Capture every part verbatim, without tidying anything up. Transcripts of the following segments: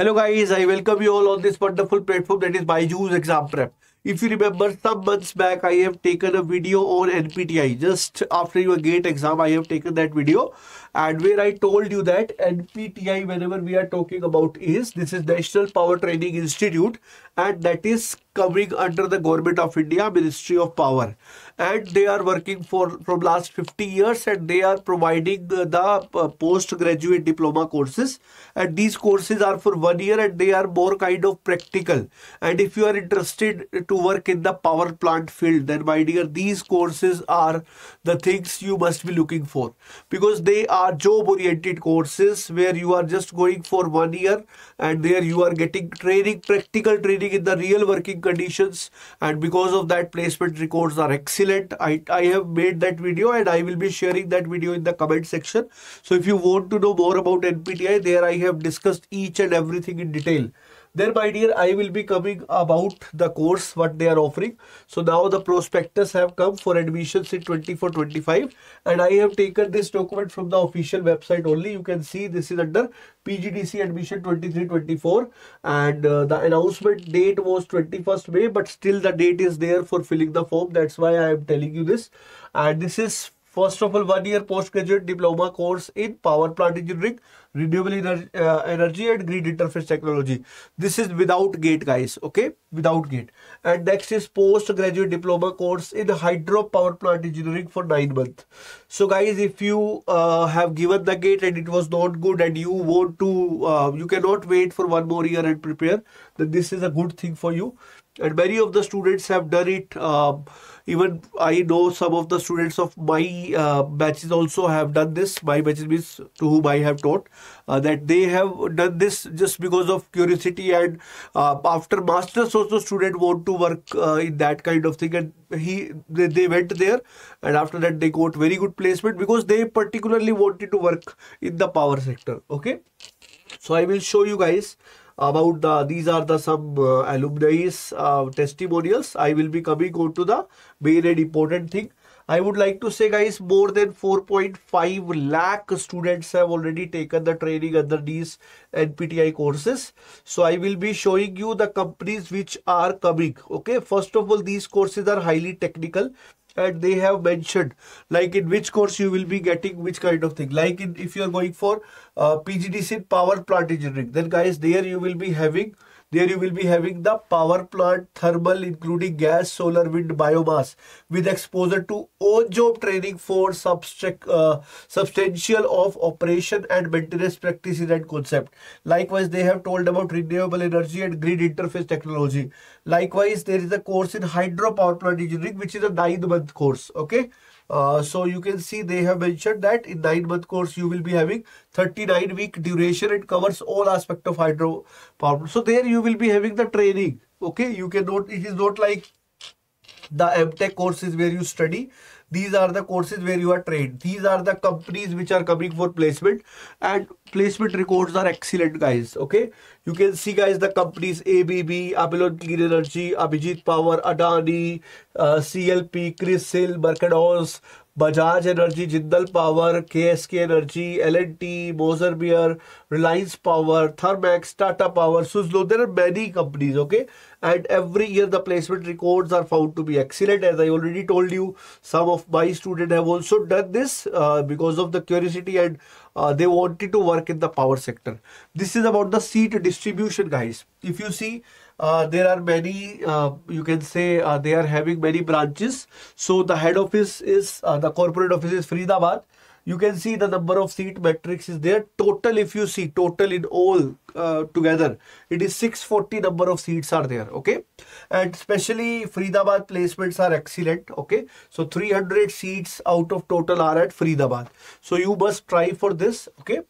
Hello guys, I welcome you all on this wonderful platform that is Byju's exam prep. If you remember, some months back I have taken a video on N P T I. Just after your GATE exam, I have taken that video, and where I told you that N P T I, whenever we are talking about, is this is National Power Training Institute, and that is coming under the Government of India, Ministry of Power, and they are working for from last fifty years, and they are providing the, the postgraduate diploma courses, and these courses are for one year, and they are more kind of practical. And if you are interested to work in the power plant field, then my dear, these courses are the things you must be looking for, because they are job oriented courses where you are just going for one year, and there you are getting training, practical training in the real working conditions, and because of that placement records are excellent. I, I have made that video, and I will be sharing that video in the comment section. So if you want to know more about N P T I, there I have discussed each and everything in detail. There, my dear, I will be coming about the course, what they are offering. So now the prospectus have come for admissions in twenty-four twenty-five, and I have taken this document from the official website only. You can see this is under P G D C admission twenty-three twenty-four, and uh, the announcement date was twenty-first May, but still the date is there for filling the form. That's why I am telling you this. And this is first of all one year postgraduate diploma course in power plant engineering, renewable energy, uh, energy and grid interface technology. This is without GATE, guys, okay, without GATE. And next is postgraduate diploma course in hydro power plant engineering for nine months. So guys, if you uh, have given the GATE and it was not good, and you want to uh, you cannot wait for one more year and prepare, then this is a good thing for you. And many of the students have done it. Um, even I know some of the students of my uh, batches also have done this. My batches means to whom I have taught, uh, that they have done this just because of curiosity. And uh, after masters also students want to work uh, in that kind of thing. And he they, they went there, and after that they got very good placement because they particularly wanted to work in the power sector. Okay. So I will show you guys about the, these are the some uh, alumni's uh, testimonials. I will be coming on to the main and important thing. I would like to say, guys, more than four point five lakh students have already taken the training under these N P T I courses. So I will be showing you the companies which are coming. Okay, first of all, these courses are highly technical, and they have mentioned like in which course you will be getting which kind of thing. Like in, if you are going for uh, P G D C power plant engineering, then guys, there you will be having there you will be having the power plant thermal, including gas, solar, wind, biomass, with exposure to on-job training for substrat uh, substantial of operation and maintenance practices and concept. Likewise, they have told about renewable energy and grid interface technology. Likewise, there is a course in hydro power plant engineering, which is a nine-month course. Okay. Uh, so you can see they have mentioned that in nine-month course you will be having thirty-nine week duration. It covers all aspects of hydro power. So there you will be having the training. Okay, you cannot. It is not like the M Tech courses where you study. These are the courses where you are trained. These are the companies which are coming for placement, and placement records are excellent, guys. Okay, you can see, guys, the companies A B B, Apollo Green Energy, Abhijit Power, Adani, uh, C L P, Crisil, Mercados, Bajaj Energy, Jindal Power, K S K Energy, L and T, Moser Baer, Reliance Power, Thermax, Tata Power, Suzlon. There are many companies, okay? And every year the placement records are found to be excellent. As I already told you, some of my students have also done this uh, because of the curiosity, and uh, they wanted to work in the power sector. This is about the seat distribution, guys. If you see, Uh, there are many, uh, you can say, uh, they are having many branches. So the head office is, uh, the corporate office is Faridabad. You can see the number of seat matrix is there. Total, if you see, total in all uh, together, it is six forty number of seats are there, okay? And especially Faridabad placements are excellent, okay? So three hundred seats out of total are at Faridabad. So you must try for this, okay?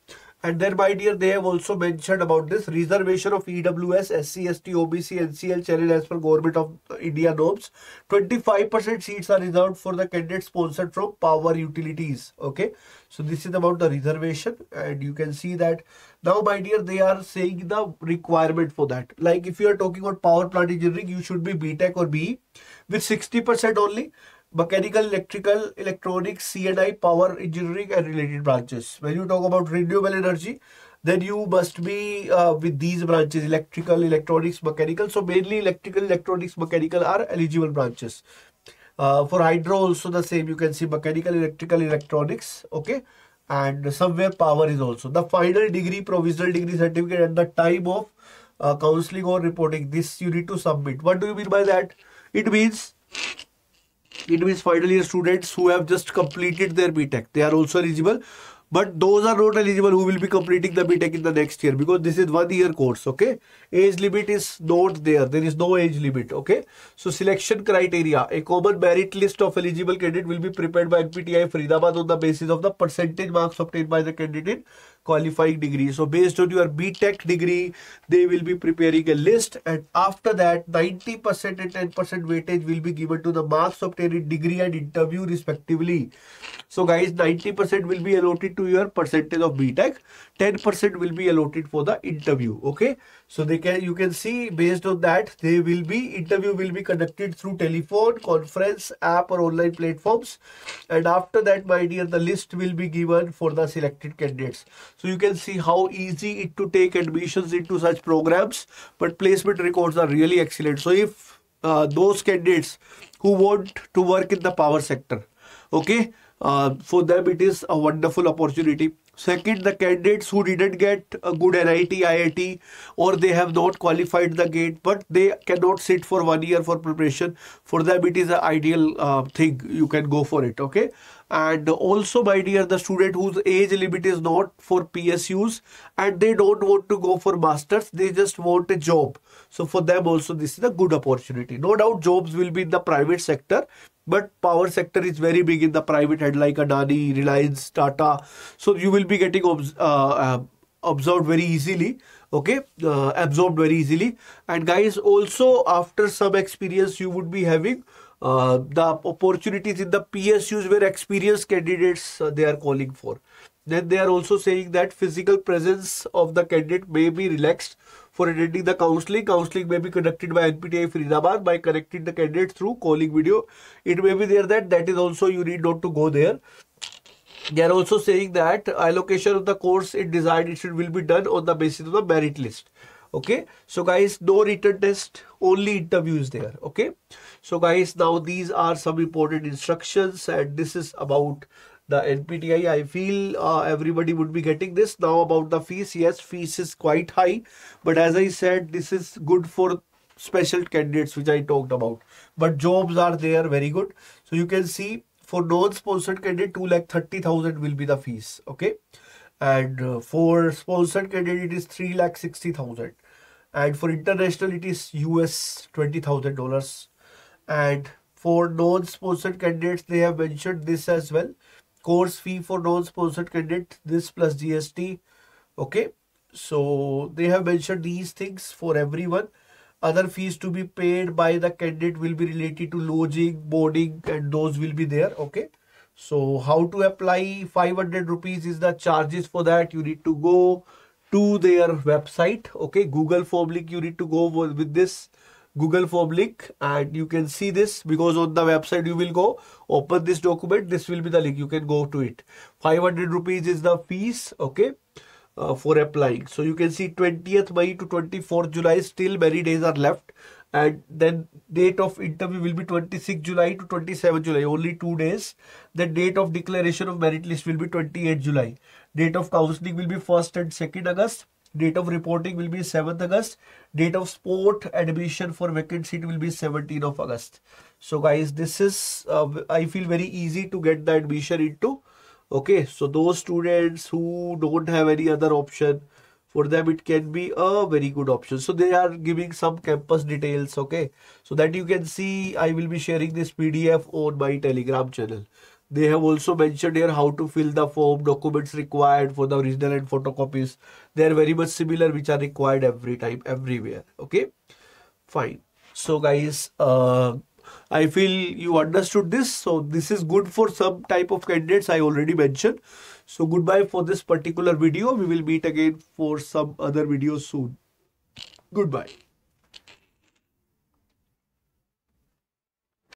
And then, my dear, they have also mentioned about this reservation of E W S, S C S T, O B C, N C L channel as per Government of India norms. twenty-five percent seats are reserved for the candidates sponsored from power utilities. Okay, so this is about the reservation, and you can see that. Now, my dear, they are saying the requirement for that. Like if you are talking about power plant engineering, you should be B Tech or B E with sixty percent only. Mechanical, electrical, electronics, C and I, power engineering and related branches. When you talk about renewable energy, that you must be uh, with these branches, electrical, electronics, mechanical. So mainly electrical, electronics, mechanical are eligible branches. Uh, for hydro also the same, you can see mechanical, electrical, electronics, okay, and somewhere power is also. The final degree, provisional degree certificate at the time of uh, counselling or reporting, this you need to submit. What do you mean by that? It means, it means final year students who have just completed their B Tech, they are also eligible. But those are not eligible who will be completing the B Tech in the next year, because this is one year course, okay? Age limit is not there. There is no age limit, okay? So selection criteria. A common merit list of eligible candidate will be prepared by N P T I Faridabad on the basis of the percentage marks obtained by the candidate in qualifying degree. So based on your B Tech degree, they will be preparing a list, and after that ninety percent and ten percent weightage will be given to the marks obtained in degree and interview respectively. So guys, ninety percent will be allotted to your percentage of B Tech, ten percent will be allotted for the interview, okay? So they can, you can see based on that, they will be, interview will be conducted through telephone, conference, app or online platforms, and after that, my dear, the list will be given for the selected candidates. So you can see how easy it to take admissions into such programs, but placement records are really excellent. So if uh, those candidates who want to work in the power sector, okay, Uh, for them it is a wonderful opportunity. Second, the candidates who didn't get a good N I T, I I T, or they have not qualified the GATE, but they cannot sit for one year for preparation, for them it is an ideal uh, thing, you can go for it, okay? And also, my dear, the student whose age limit is not for P S Us and they don't want to go for masters, they just want a job. So for them also this is a good opportunity. No doubt jobs will be in the private sector, but power sector is very big in the private head like Adani, Reliance, Tata. So you will be getting obs uh, absorbed very easily. Okay, uh, absorbed very easily. And guys, also after some experience you would be having Uh, the opportunities in the P S Us where experienced candidates uh, they are calling for. Then they are also saying that physical presence of the candidate may be relaxed for attending the counselling. Counselling may be conducted by N P T I Faridabad by connecting the candidate through calling video. It may be there that that is also you need not to go there. They are also saying that allocation of the course in design it will be done on the basis of the merit list. Okay, so guys, no written test, only interviews there. Okay, so guys, now these are some important instructions, and this is about the N P T I. I feel uh, everybody would be getting this. Now about the fees, yes, fees is quite high, but as I said, this is good for special candidates which I talked about. But jobs are there, very good. So you can see for non-sponsored candidate, two lakh thirty thousand will be the fees. Okay. And for sponsored candidate, it is three lakh sixty thousand. And for international, it is U S twenty thousand dollars. And for non-sponsored candidates, they have mentioned this as well. Course fee for non-sponsored candidate, this plus G S T. Okay. So they have mentioned these things for everyone. Other fees to be paid by the candidate will be related to lodging, boarding, and those will be there. Okay. So how to apply, five hundred rupees is the charges for that. You need to go to their website. Okay, Google form link, you need to go with this Google form link, and you can see this because on the website you will go, open this document, this will be the link, you can go to it. five hundred rupees is the fees, okay, uh, for applying. So you can see twentieth May to twenty-fourth July, still many days are left. And then date of interview will be twenty-sixth July to twenty-seventh July, only two days. The date of declaration of merit list will be twenty-eighth July. Date of counselling will be first and second August. Date of reporting will be seventh August. Date of sport admission for vacant seat will be seventeenth of August. So guys, this is, uh, I feel very easy to get the admission into. Okay, so those students who don't have any other option, for them, it can be a very good option. So they are giving some campus details, okay? So that you can see, I will be sharing this P D F on my Telegram channel. They have also mentioned here how to fill the form, documents required for the original and photocopies. They are very much similar, which are required every time, everywhere, okay? Fine. So guys, uh, I feel you understood this. So this is good for some type of candidates I already mentioned. So goodbye for this particular video. We will meet again for some other videos soon. Goodbye.